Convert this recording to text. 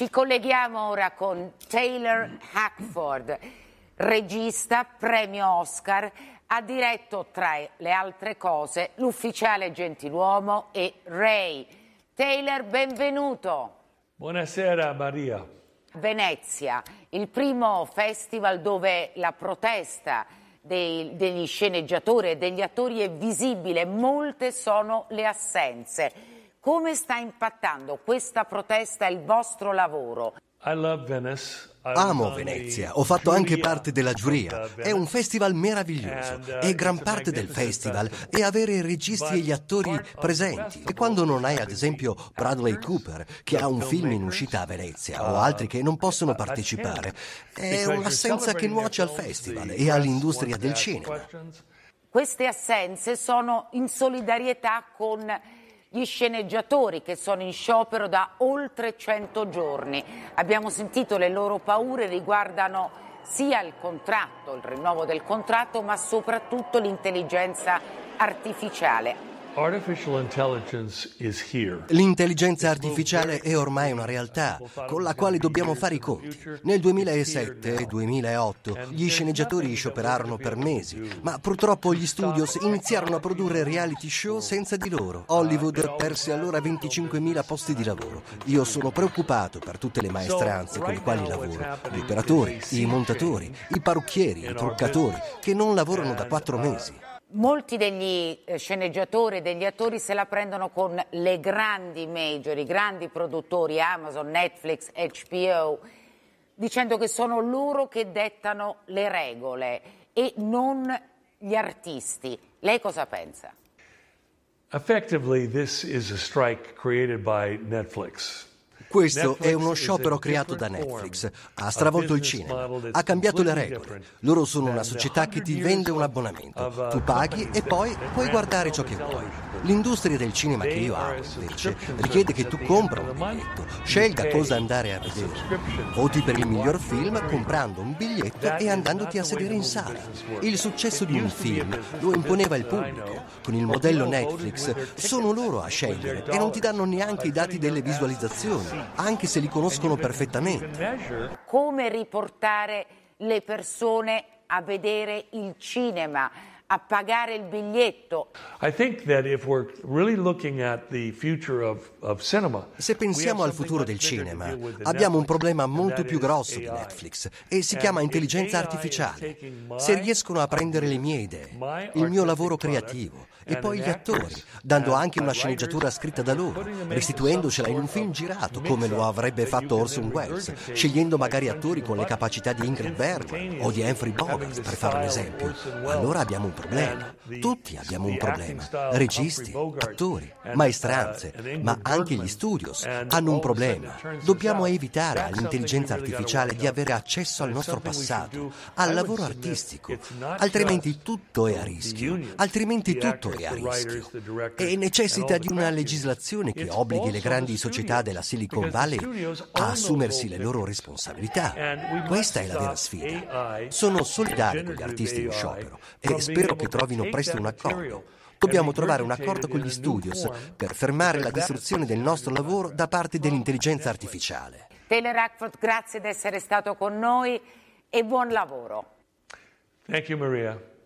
Ci colleghiamo ora con Taylor Hackford, regista, premio Oscar, ha diretto tra le altre cose L'ufficiale gentiluomo e Ray. Taylor, benvenuto. Buonasera Maria. Venezia, il primo festival dove la protesta degli sceneggiatori e degli attori è visibile, molte sono le assenze. Come sta impattando questa protesta il vostro lavoro? Amo Venezia, ho fatto anche parte della giuria, è un festival meraviglioso e gran parte del festival è avere i registi e gli attori presenti, e quando non hai ad esempio Bradley Cooper che ha un film in uscita a Venezia o altri che non possono partecipare, è un'assenza che nuoce al festival e all'industria del cinema. Queste assenze sono in solidarietà con gli sceneggiatori che sono in sciopero da oltre 100 giorni. Abbiamo sentito le loro paure, riguardano sia il contratto, il rinnovo del contratto, ma soprattutto l'intelligenza artificiale. L'intelligenza artificiale è ormai una realtà con la quale dobbiamo fare i conti. Nel 2007 e 2008 gli sceneggiatori scioperarono per mesi, ma purtroppo gli studios iniziarono a produrre reality show senza di loro. Hollywood perse allora 25.000 posti di lavoro. Io sono preoccupato per tutte le maestranze con le quali lavoro, gli operatori, i montatori, i parrucchieri, i truccatori, che non lavorano da 4 mesi. Molti degli sceneggiatori e degli attori se la prendono con le grandi major, i grandi produttori Amazon, Netflix, HBO, dicendo che sono loro che dettano le regole e non gli artisti. Lei cosa pensa? Effectively, this is a strike created by Netflix. Questo è uno sciopero creato da Netflix, ha stravolto il cinema, ha cambiato le regole. Loro sono una società che ti vende un abbonamento, tu paghi e poi puoi guardare ciò che vuoi. L'industria del cinema che io amo, invece, richiede che tu compri un biglietto, scelga cosa andare a vedere. Voti per il miglior film comprando un biglietto e andandoti a sedere in sala. Il successo di un film lo imponeva il pubblico. Con il modello Netflix sono loro a scegliere e non ti danno neanche i dati delle visualizzazioni, anche se li conoscono perfettamente. Come riportare le persone a vedere il cinema, a pagare il biglietto? Se pensiamo al futuro del cinema, abbiamo un problema molto più grosso di Netflix e si chiama intelligenza artificiale. Se riescono a prendere le mie idee, il mio lavoro creativo e poi gli attori, dando anche una sceneggiatura scritta da loro, restituendocela in un film girato come lo avrebbe fatto Orson Welles, scegliendo magari attori con le capacità di Ingrid Bergman o di Humphrey Bogart, per fare un esempio, allora abbiamo un problema. Tutti abbiamo un problema. Registi, attori, maestranze, ma anche gli studios hanno un problema. Dobbiamo evitare all'intelligenza artificiale di avere accesso al nostro passato, al lavoro artistico, altrimenti tutto è a rischio, e necessita di una legislazione che obblighi le grandi società della Silicon Valley a assumersi le loro responsabilità. Questa è la vera sfida. Sono solidale con gli artisti in sciopero e spero che trovino presto un accordo. Dobbiamo trovare un accordo con gli studios per fermare la distruzione del nostro lavoro da parte dell'intelligenza artificiale. Taylor Hackford, grazie di essere stato con noi e buon lavoro. Thank you, Maria.